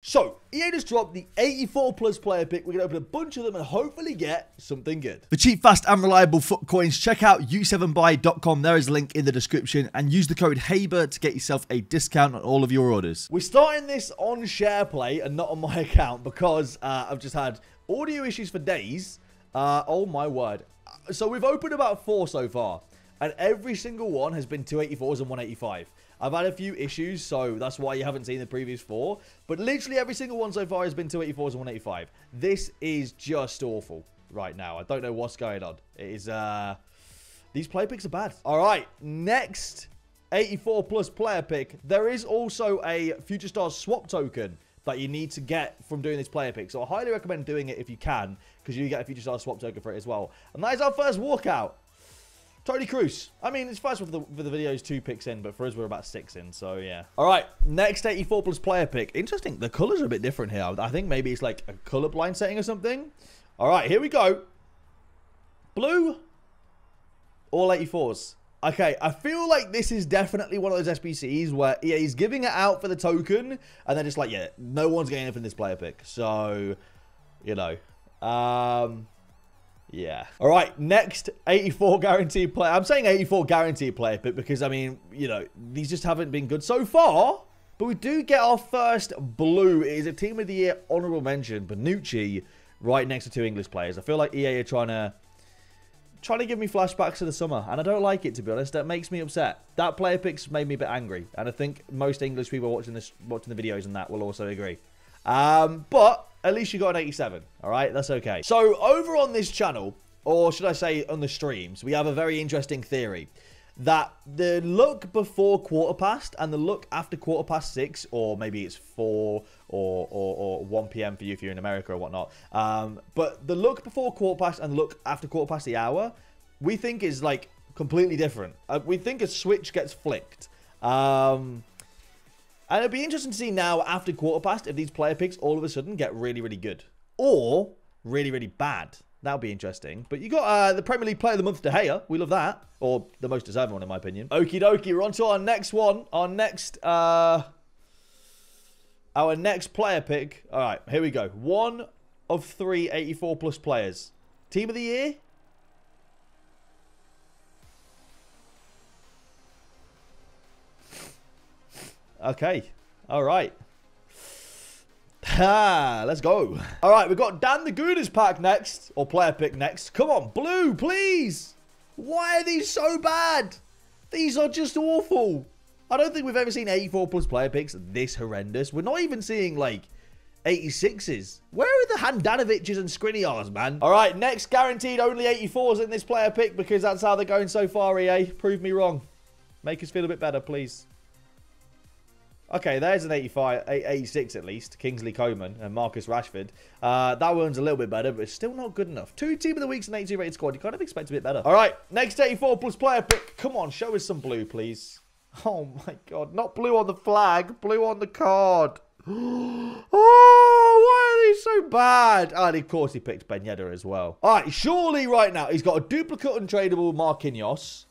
So, EA just dropped the 84 plus player pick. We're going to open a bunch of them and hopefully get something good. For cheap, fast and reliable foot coins, check out u7buy.com. There is a link in the description and use the code HABER to get yourself a discount on all of your orders. We're starting this on SharePlay and not on my account because I've just had audio issues for days. Oh my word. So we've opened about 4 so far and every single one has been 284s and 185. I've had a few issues, so that's why you haven't seen the previous 4. But literally every single one so far has been 284s and 185. This is just awful right now. I don't know what's going on. It is, these player picks are bad. All right, next 84 plus player pick. There is also a Future Stars swap token that you need to get from doing this player pick. So I highly recommend doing it if you can, because you get a Future Stars swap token for it as well. And that is our first walkout. Tony Cruz. I mean, it's first for the videos 2 picks in, but for us, we're about 6 in, so yeah. All right, next 84 plus player pick. Interesting, the colors are a bit different here. I think maybe it's like a colorblind setting or something. All right, here we go. Blue, all 84s. Okay, I feel like this is definitely one of those SBCs where EA's giving it out for the token, and they're just like, yeah, no one's getting it from this player pick. So, you know, yeah. All right, next 84 guaranteed player. I'm saying 84 guaranteed player pick because, I mean, you know, these just haven't been good so far. But we do get our first blue. It is a Team of the Year honorable mention, Bonucci, right next to 2 English players. I feel like EA are trying to give me flashbacks to the summer, and I don't like it, to be honest. That makes me upset. That player pick's made me a bit angry, and I think most English people watching the videos and that will also agree. But at least you got an 87. All right, that's okay. So over on this channel, or should I say on the streams, we have a very interesting theory that the look before 6:15 and the look after 6:15, or maybe it's 4 or 1 p.m. for you if you're in America or whatnot. But the look before 6:15 and the look after 6:15 the hour, we think is like completely different. We think a switch gets flicked. And it'd be interesting to see now after 6:15 if these player picks all of a sudden get really, really good. Or really, really bad. That would be interesting. But you got the Premier League Player of the Month, De Gea. We love that. Or the most deserving one, in my opinion. Okie dokie. We're on to our next one. Our next player pick. All right, here we go. One of 3 84 plus players. Team of the Year. Okay. All right. Let's go. All right, we've got Dan the Gooners pack next. Or player pick next. Come on, blue, please. Why are these so bad? These are just awful. I don't think we've ever seen 84 plus player picks this horrendous. We're not even seeing, like, 86s. Where are the Handanovics and Skriniars, man? All right, next guaranteed only 84s in this player pick because that's how they're going so far, EA. Prove me wrong. Make us feel a bit better, please. Okay, there's an 85, 86 at least. Kingsley Coman and Marcus Rashford. That one's a little bit better, but it's still not good enough. 2 Team of the Weeks and 82 rated squad. You kind of expect a bit better. All right, next 84 plus player pick. Come on, show us some blue, please. Oh, my God. Not blue on the flag. Blue on the card. Oh, why are they so bad? And, of course, he picked Ben Yedder as well. All right, surely right now he's got a duplicate untradeable Marquinhos.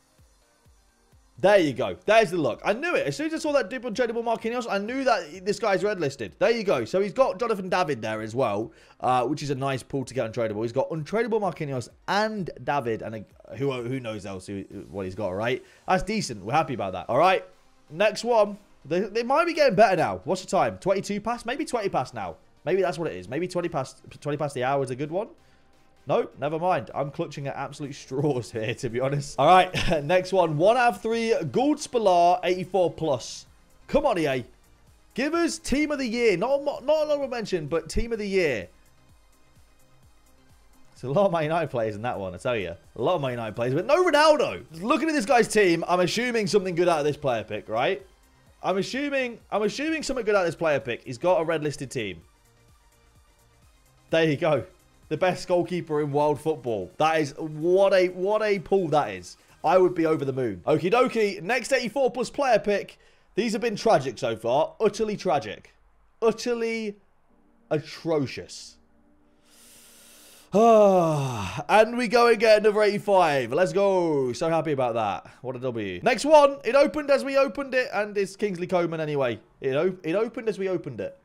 There you go. There's the look. I knew it. As soon as I saw that dupe untradeable Marquinhos, I knew that this guy's red listed. There you go. So he's got Jonathan David there as well, which is a nice pull to get untradeable. He's got untradeable Marquinhos and David, and who knows else what he's got, right? That's decent. We're happy about that. All right. Next one. They might be getting better now. What's the time? 22 past? Maybe 20 past now. Maybe that's what it is. Maybe 20 past the hour is a good one. Nope, never mind. I'm clutching at absolute straws here, to be honest. All right, next one. 1 out of 3, Goldspillar, 84 plus. Come on, EA. Give us Team of the Year. Not a honorable mention, but Team of the Year. It's a lot of Man United players in that one, I tell you. A lot of Man United players, but no Ronaldo. Just looking at this guy's team, I'm assuming something good out of this player pick, right? I'm assuming something good out of this player pick. He's got a red listed team. There you go. The best goalkeeper in world football. That is, what a pull that is. I would be over the moon. Okie dokie, next 84 plus player pick. These have been tragic so far. Utterly tragic. Utterly atrocious. And we go and get another 85. Let's go. So happy about that. What a W. Next one. It opened as we opened it, and it's Kingsley Coman anyway. It opened as we opened it.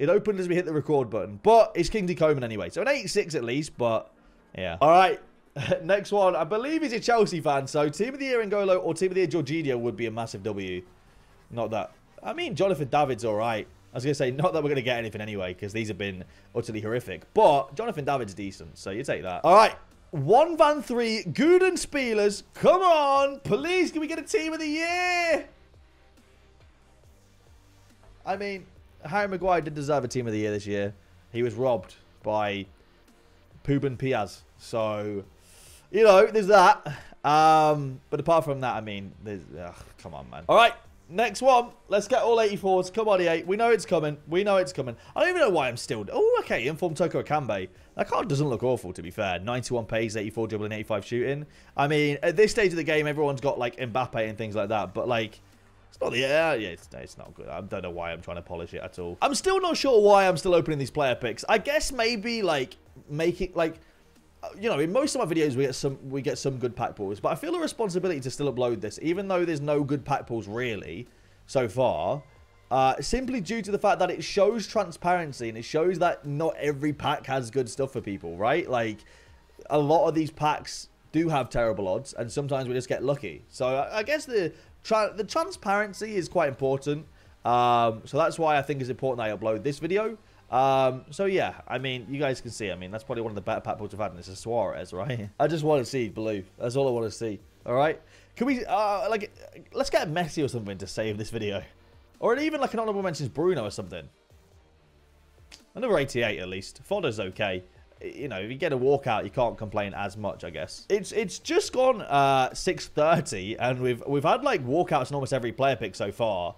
It opened as we hit the record button. But it's Kingsley Coman anyway. So an 8-6 at least, but yeah. All right. Next one. I believe he's a Chelsea fan. So Team of the Year N'Golo or Team of the Year Jorginho would be a massive W. Not that. I mean, Jonathan David's all right. I was going to say, not that we're going to get anything anyway, because these have been utterly horrific. But Jonathan David's decent, so you take that. All right. 1-3, Gudon Spielers. Come on. Please, can we get a Team of the Year? I mean, Harry Maguire did deserve a Team of the Year this year. He was robbed by Ruben Diaz. So, you know, there's that. But apart from that, I mean, there's, come on, man. All right. Next one. Let's get all 84s. Come on, EA. We know it's coming. We know it's coming. I don't even know why I'm still... Oh, okay. Informed Toko Akambe. That card doesn't look awful, to be fair. 91 pace, 84 dribbling, 85 shooting. I mean, at this stage of the game, everyone's got, like, Mbappe and things like that. But, like, it's not the... Yeah, it's not good. I don't know why I'm trying to polish it at all. I'm still not sure why I'm still opening these player picks. I guess maybe, like, make it, like... You know, in most of my videos, we get some good pack pulls. But I feel a responsibility to still upload this, even though there's no good pack pulls really so far. Simply due to the fact that it shows transparency and it shows that not every pack has good stuff for people, right? Like, a lot of these packs do have terrible odds, and sometimes we just get lucky. So I guess the transparency is quite important. So that's why I think it's important I upload this video. So yeah, I mean, you guys can see, I mean, that's probably one of the better pack pulls we've had, and this is Suarez, right? I just want to see blue. That's all I want to see. All right. Can we, like, let's get Messi or something to save this video. Or even like an honorable mentions Bruno or something. Another 88 at least. Fodder's okay. You know, if you get a walkout, you can't complain as much, I guess. It's just gone, 6:30, and we've had like walkouts in almost every player pick so far.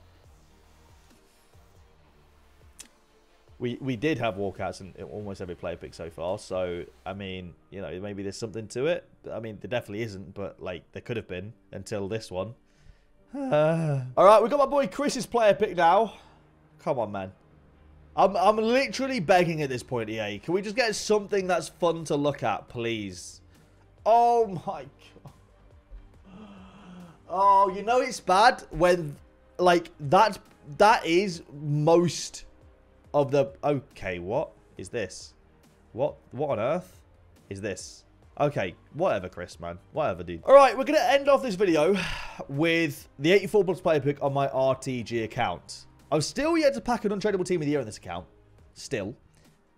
We did have walkouts in almost every player pick so far. So, I mean, you know, maybe there's something to it. I mean, there definitely isn't, but, like, there could have been until this one. All right, we've got my boy Chris's player pick now. Come on, man. I'm literally begging at this point, EA. Can we just get something that's fun to look at, please? Oh, my God. Oh, you know it's bad when, like, that is most... of the... Okay, what is this? What on earth is this? Okay, whatever, Chris, man. Whatever, dude. All right, we're going to end off this video with the 84+ player pick on my RTG account. I've still yet to pack an untradeable Team of the Year on this account. Still.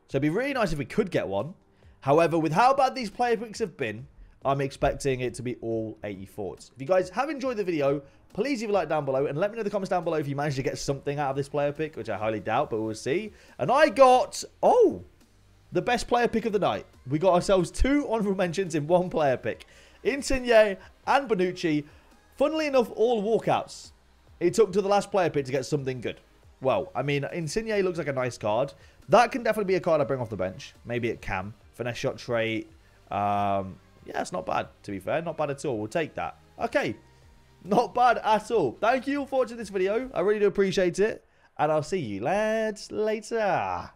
So it'd be really nice if we could get one. However, with how bad these player picks have been, I'm expecting it to be all 84s. If you guys have enjoyed the video, please leave a like down below and let me know in the comments down below if you managed to get something out of this player pick, which I highly doubt, but we'll see. And I got, oh, the best player pick of the night. We got ourselves 2 honorable mentions in one player pick. Insigne and Bonucci. Funnily enough, all walkouts. It took to the last player pick to get something good. Well, I mean, Insigne looks like a nice card. That can definitely be a card I bring off the bench. Maybe it can. Finesse shot trait. Yeah, it's not bad, to be fair. Not bad at all. We'll take that. Okay. Not bad at all. Thank you all for watching this video. I really do appreciate it. And I'll see you lads later.